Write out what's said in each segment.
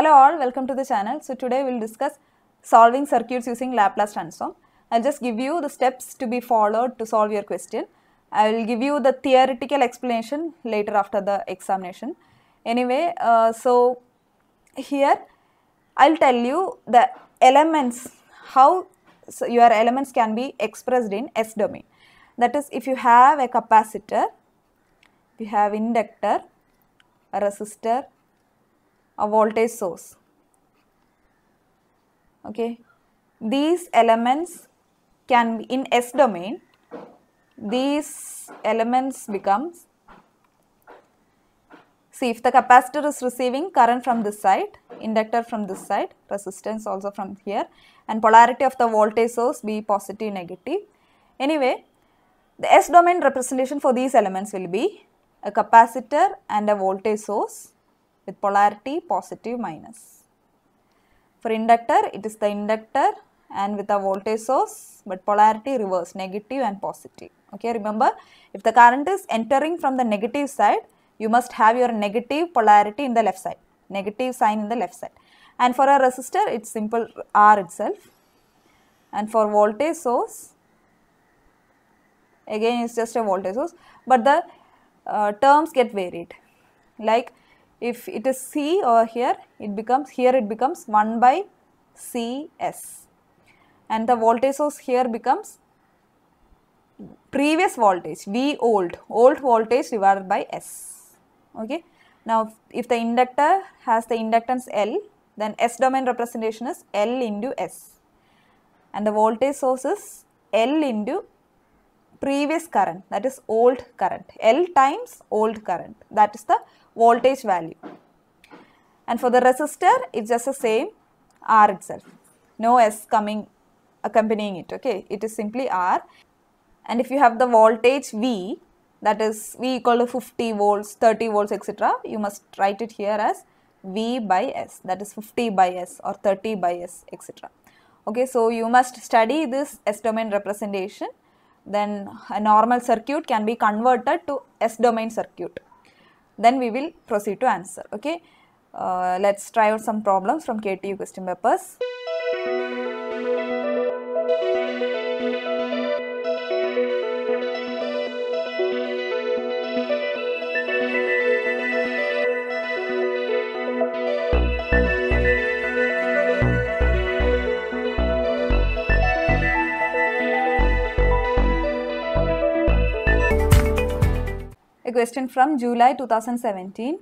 Hello all, welcome to the channel. So today we will discuss solving circuits using Laplace transform. I will just give you the steps to be followed to solve your question. I will give you the theoretical explanation later after the examination. Anyway, so here I will tell you the elements, how your elements can be expressed in S domain. That is, if you have a capacitor, you have inductor, a resistor, a voltage source, okay. These elements can be in S domain, these elements becomes, see, if the capacitor is receiving current from this side, inductor from this side, resistance also from here, and polarity of the voltage source be positive, negative. Anyway, the S domain representation for these elements will be a capacitor and a voltage source with polarity positive, minus. For inductor, it is the inductor and with a voltage source but polarity reverse, negative and positive, okay. Remember, if the current is entering from the negative side, you must have your negative polarity in the left side, negative sign in the left side. And for a resistor, it's simple R itself, and for voltage source again it's just a voltage source, but the terms get varied. Like if it is C over here, it becomes, here it becomes 1 by Cs, and the voltage source here becomes previous voltage, V old voltage divided by S, okay. Now if the inductor has the inductance L, then S domain representation is L into S, and the voltage source is L into previous current, that is old current, L times old current, that is the voltage value. And for the resistor, it's just the same R itself, no S coming accompanying it, okay, it is simply R. And if you have the voltage V, that is V equal to 50 volts, 30 volts, etc., you must write it here as V by S, that is 50 by S or 30 by S, etc., okay. So you must study this S domain representation, then a normal circuit can be converted to S domain circuit. Then we will proceed to answer, okay. Let's try out some problems from KTU question papers. A question from July 2017,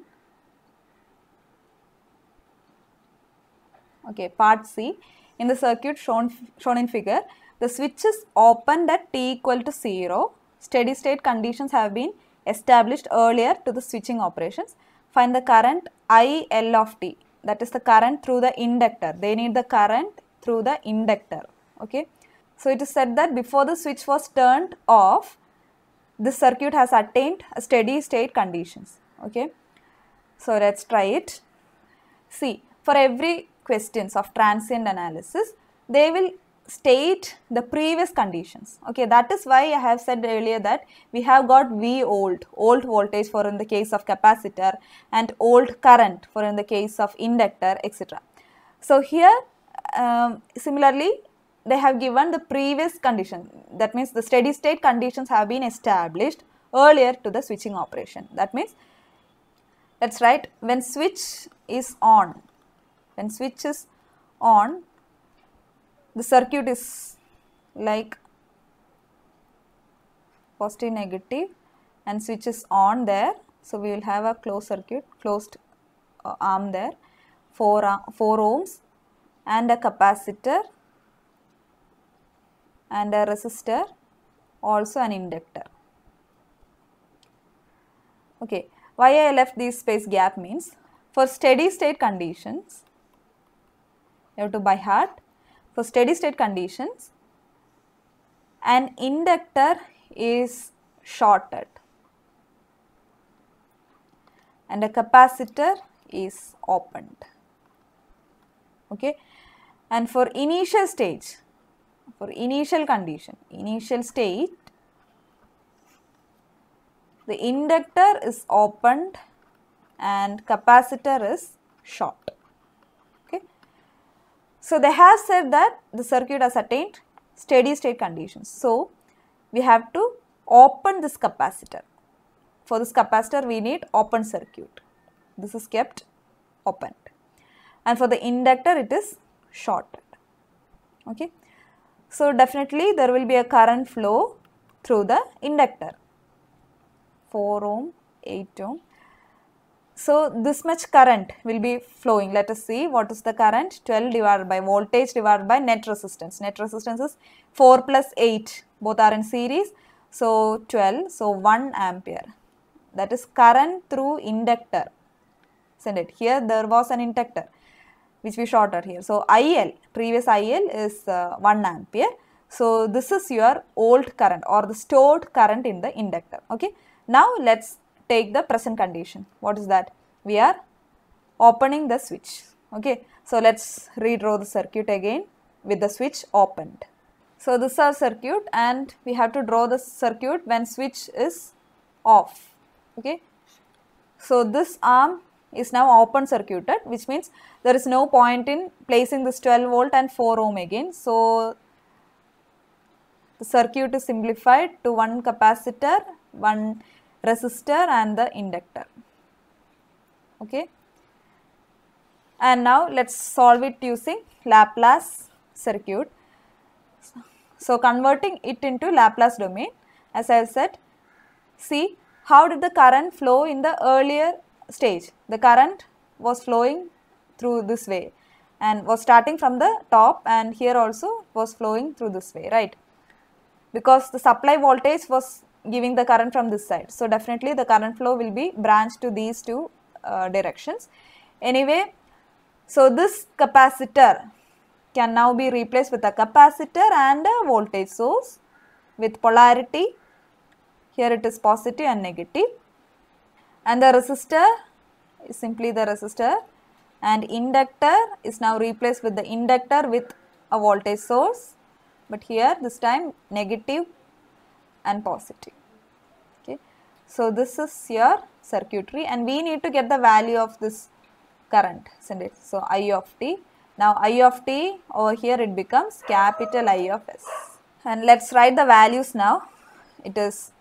okay, part C. In the circuit shown in figure, the switch is opened at t equal to 0. Steady state conditions have been established earlier to the switching operations. Find the current I L of t, that is the current through the inductor. They need the current through the inductor, okay. So it is said that before the switch was turned off, this circuit has attained a steady state conditions, okay. So let's try it. See, for every questions of transient analysis, they will state the previous conditions, okay. That is why I have said earlier that we have got V old voltage for in the case of capacitor, and old current for in the case of inductor, etc. So here similarly, they have given the previous condition, that means the steady state conditions have been established earlier to the switching operation. That means, let's write, when switch is on, the circuit is like positive, negative, and switch is on there. So we will have a closed circuit, closed arm there, 4 ohms, and a capacitor, and a resistor, also an inductor, okay. Why I left this space gap means, for steady state conditions, you have to by heart, for steady state conditions, an inductor is shorted and a capacitor is opened, okay. And for initial stage, for initial condition, initial state, the inductor is opened and capacitor is short, So they have said that the circuit has attained steady state conditions. So we have to open this capacitor. For this capacitor we need open circuit. This is kept open. And for the inductor it is shorted. Okay. So definitely there will be a current flow through the inductor. 4 ohm, 8 ohm. So this much current will be flowing. Let us see what is the current. 12 divided by voltage divided by net resistance. Net resistance is 4 plus 8. Both are in series. So 12. So 1 ampere. That is current through inductor. Isn't it? Here there was an inductor which we shorted here. So IL, previous IL is 1 ampere. So this is your old current or the stored current in the inductor. Okay. Now let's take the present condition. What is that? We are opening the switch. Okay. So let's redraw the circuit again with the switch opened. So this is our circuit and we have to draw the circuit when switch is off. Okay. So this arm is now open circuited, which means there is no point in placing this 12 volt and 4 ohm again. So the circuit is simplified to one capacitor, one resistor and the inductor. Okay. And now let's solve it using Laplace circuit. So converting it into Laplace domain, as I have said, see how did the current flow in the earlier stage? The current was flowing through this way and was starting from the top, and here also was flowing through this way, right? Because the supply voltage was giving the current from this side. So definitely the current flow will be branched to these two directions. Anyway, so this capacitor can now be replaced with a capacitor and a voltage source with polarity. Here it is positive and negative. And the resistor is simply the resistor, and inductor is now replaced with the inductor with a voltage source, but here this time negative and positive. Okay. So this is your circuitry and we need to get the value of this current, isn't it? So I of t. Now I of t over here it becomes capital I of s. And let's write the values now. It is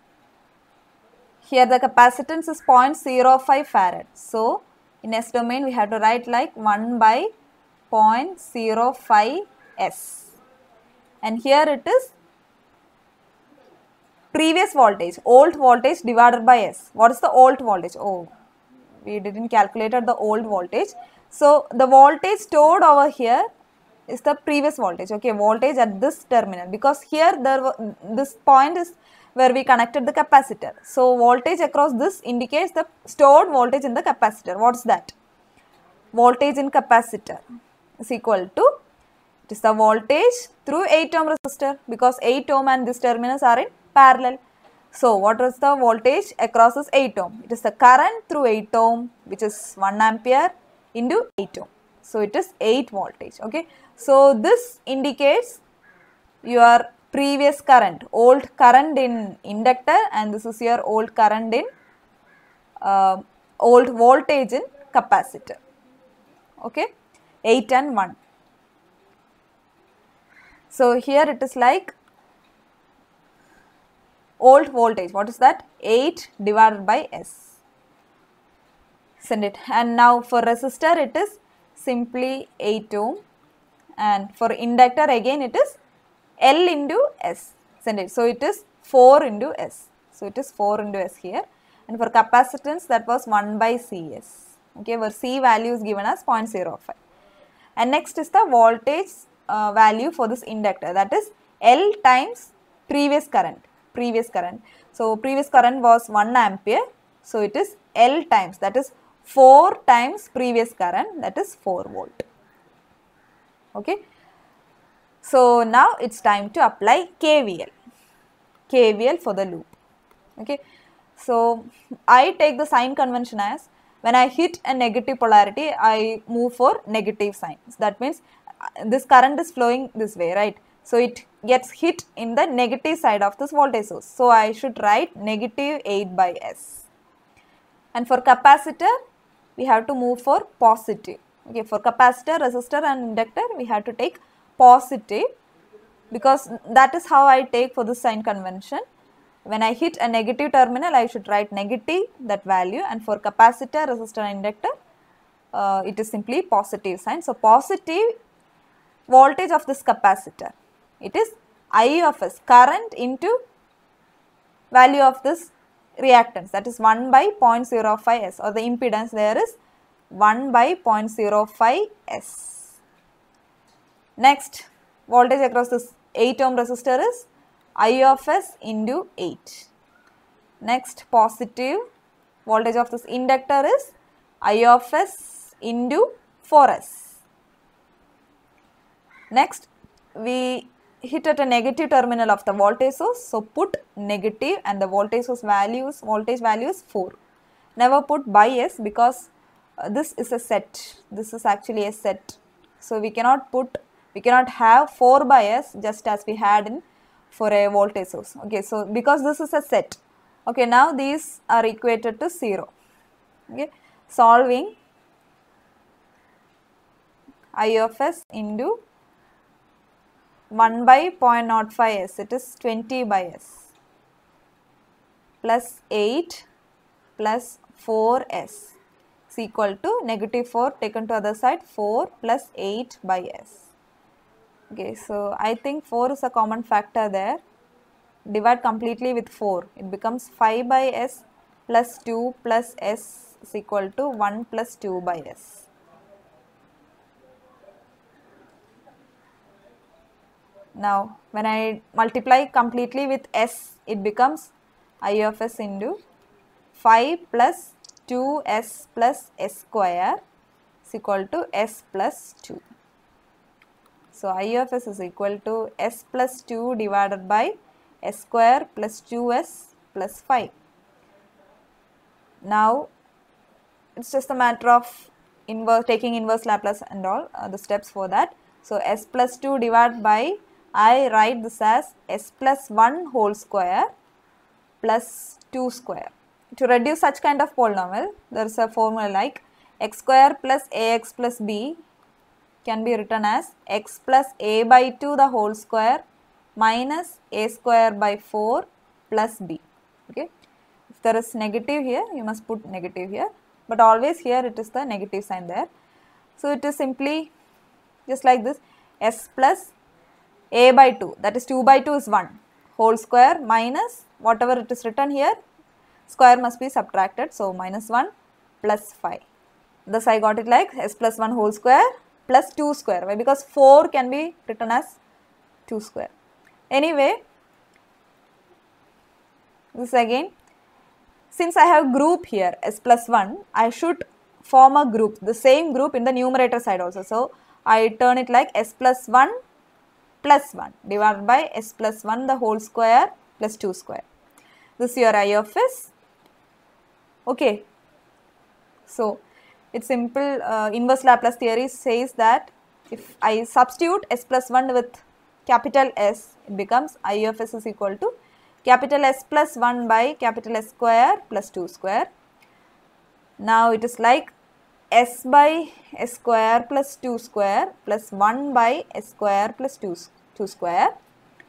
here the capacitance is 0.05 farad. So in S domain we have to write like 1 by 0.05 S. And here it is previous voltage, old voltage divided by S. What is the old voltage? Oh, we didn't calculate the old voltage. So the voltage stored over here is the previous voltage. Okay, voltage at this terminal, because here this point is where we connected the capacitor. So voltage across this indicates the stored voltage in the capacitor. What's that? Voltage in capacitor is equal to, it is the voltage through 8 ohm resistor, because 8 ohm and these terminals are in parallel. So what is the voltage across this 8 ohm? It is the current through 8 ohm, which is 1 ampere into 8 ohm. So it is 8 voltage. Okay. So this indicates your previous current, old current in inductor, and this is your old current in old voltage in capacitor. Okay, 8 and 1. So here it is like old voltage. What is that? 8 divided by S. Send it. And now for resistor it is simply 8 ohm, and for inductor again it is L into S, isn't it? So it is 4 into S. So it is 4 into S here. And for capacitance that was 1 by Cs. Okay, where C value is given as 0.05. And next is the voltage value for this inductor, that is L times previous current. Previous current. So previous current was 1 ampere. So it is L times, that is 4 times previous current, that is 4 volt. Okay. So now it's time to apply KVL, KVL for the loop. Okay. So I take the sign convention as, when I hit a negative polarity, I move for negative signs. That means this current is flowing this way, right? So it gets hit in the negative side of this voltage source. So I should write negative 8 by S. And for capacitor, we have to move for positive. Okay, for capacitor, resistor and inductor we have to take positive, because that is how I take for the sign convention. When I hit a negative terminal, I should write negative, that value, and for capacitor, resistor and inductor, it is simply positive sign. So, positive voltage of this capacitor, it is I of S, current into value of this reactance, that is 1 by 0.05 S, or the impedance there is 1 by 0.05 S. Next, voltage across this 8 ohm resistor is I of S into 8. Next, positive voltage of this inductor is I of S into 4S. Next, we hit at a negative terminal of the voltage source. So, put negative, and the voltage source values, voltage value is 4. Never put by S, because this is a set. This is actually a set. So, we cannot have 4 by S just as we had in for a voltage source. Okay, so because this is a set. Okay, now these are equated to 0. Okay, solving I of S into 1 by 0.05 S, it is 20 by S, plus 8 plus 4 S is equal to negative 4 taken to other side, 4 plus 8 by S. Okay, so I think 4 is a common factor there. Divide completely with 4, it becomes 5 by S plus 2 plus S is equal to 1 plus 2 by S. Now, when I multiply completely with S, it becomes I of S into 5 plus 2S plus S square is equal to S plus 2. So, I of S is equal to S plus 2 divided by S square plus 2S plus 5. Now, it's just a matter of taking inverse Laplace and all the steps for that. So, S plus 2 divided by, I write this as S plus 1 whole square plus 2 square. To reduce such kind of polynomial, there is a formula like x square plus ax plus b can be written as x plus a by 2 the whole square minus a square by 4 plus b. Okay. If there is negative here, you must put negative here, but always here it is the negative sign there. So, it is simply just like this, S plus a by 2, that is 2 by 2 is 1 whole square minus whatever it is written here, square must be subtracted. So, minus 1 plus 5. Thus, I got it like S plus 1 whole square plus 2 square. Why? Because 4 can be written as 2 square. Anyway, this again, since I have group here S plus 1, I should form a group, the same group in the numerator side also. So, I turn it like S plus 1 plus 1 divided by S plus 1 the whole square plus 2 square. This is your I of S. Okay. So, it's simple. Inverse Laplace theory says that if I substitute S plus 1 with capital S, it becomes I of S is equal to capital S plus 1 by capital S square plus 2 square. Now, it is like S by S square plus 2 square plus 1 by S square plus 2 square.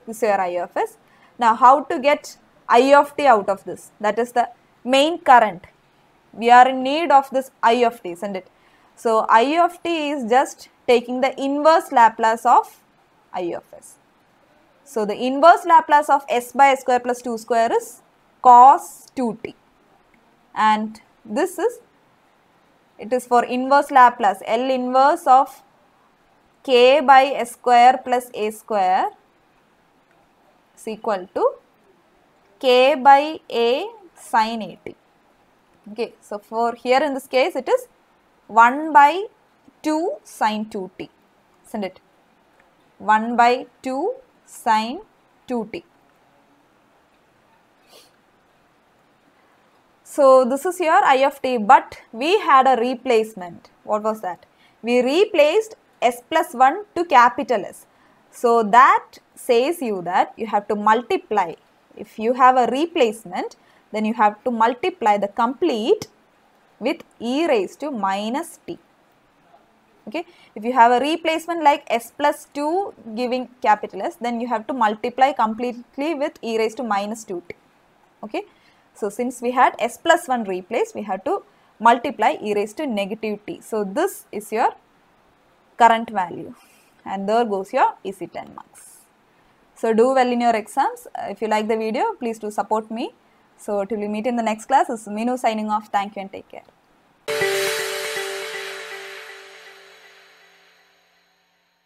This is your I of S. Now, how to get I of t out of this? That is the main current. We are in need of this I of t, isn't it? So, I of t is just taking the inverse Laplace of I of S. So, the inverse Laplace of S by S square plus 2 square is cos 2t. And this is, it is for inverse Laplace, L inverse of k by S square plus a square is equal to k by a sin a t. Okay, so for here in this case, it is 1 by 2 sin 2t, isn't it? 1 by 2 sin 2t. So, this is your I of t, but we had a replacement. What was that? We replaced S plus 1 to capital S. So, that says you that you have to multiply. If you have a replacement, then you have to multiply the complete with e raised to minus t. Okay, if you have a replacement like s plus 2 giving capital S, then you have to multiply completely with e raised to minus 2t. Okay, so since we had s plus 1 replaced, we have to multiply e raised to negative t. So this is your current value, and there goes your easy 10 marks. So do well in your exams. If you like the video, please do support me. So till we meet in the next class, this is Meenu signing off. Thank you and take care.